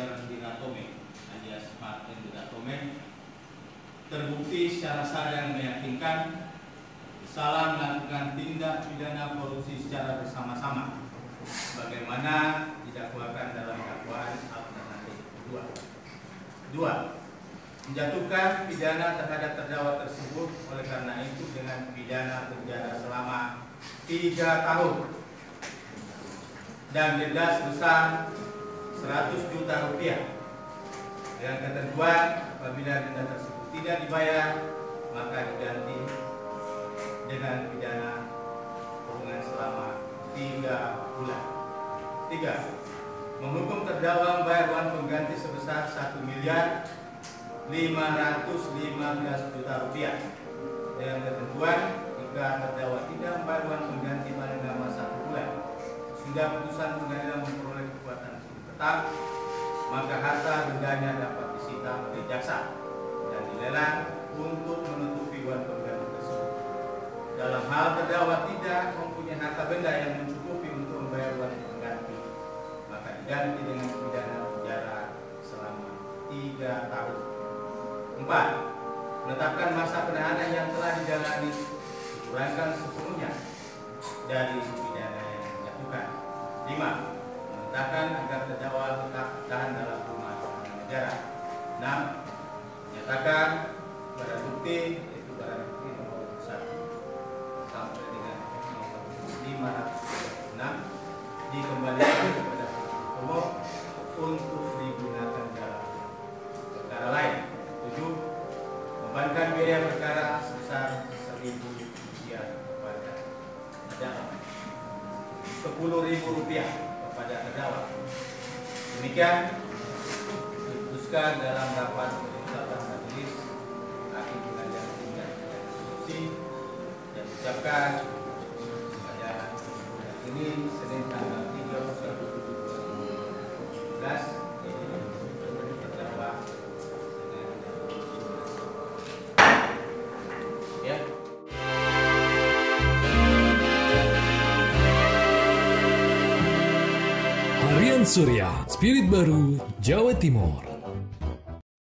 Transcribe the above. Sharon Dinatome, Adya Martin Dinatome, terbukti secara sadar meyakinkan salah melakukan tindak pidana korupsi secara bersama-sama, bagaimana didakwakan dalam dakwaan alternatif kedua. 2. Menjatuhkan pidana terhadap terdakwa tersebut oleh karena itu dengan pidana penjara selama 3 tahun dan denda sebesar 100 juta rupiah. Dengan ketentuan apabila denda tersebut tidak dibayar maka diganti dengan pidana kurungan selama 3 bulan. 3. Menghukum terdakwa membayar uang pengganti sebesar 1.515.000.000 rupiah dengan ketentuan jika terdakwa tidak membayar uang pengganti pada dalam masa 1 bulan sudah putusan pengadilan memperoleh kekuatan hukum tetap, maka harta bendanya dapat disita oleh jaksa dan dilelang untuk menutupi uang pengganti tersebut. Dalam hal terdakwa tidak mempunyai harta benda yang mencukupi untuk membayar uang pengganti, maka diganti dengan pidana penjara selama 3 tahun. 4. Menetapkan masa penahanan yang telah dijalani dikurangkan sepenuhnya dari pidana yang dijatuhkan. 5. Menetapkan agar terdakwa tetap tahan dalam rumah tahanan negara. 6. Menyatakan barang bukti yaitu barang bukti nomor 1 sampai dengan nomor 506 dikembalikan kepada penuntut umum untuk digunakan dalam perkara lain. 7. Membebankan biaya perkara sebesar Rp1.000 kepada terdakwa, Rp10.000 kepada terdakwa. Demikian diputuskan dalam rapat penetapan majelis hakim pengadilan tinggi korupsi dan ucapkan pada hari ini Senin tanggal 30/1/2019. Harian Surya, Spirit Baru, Jawa Timur.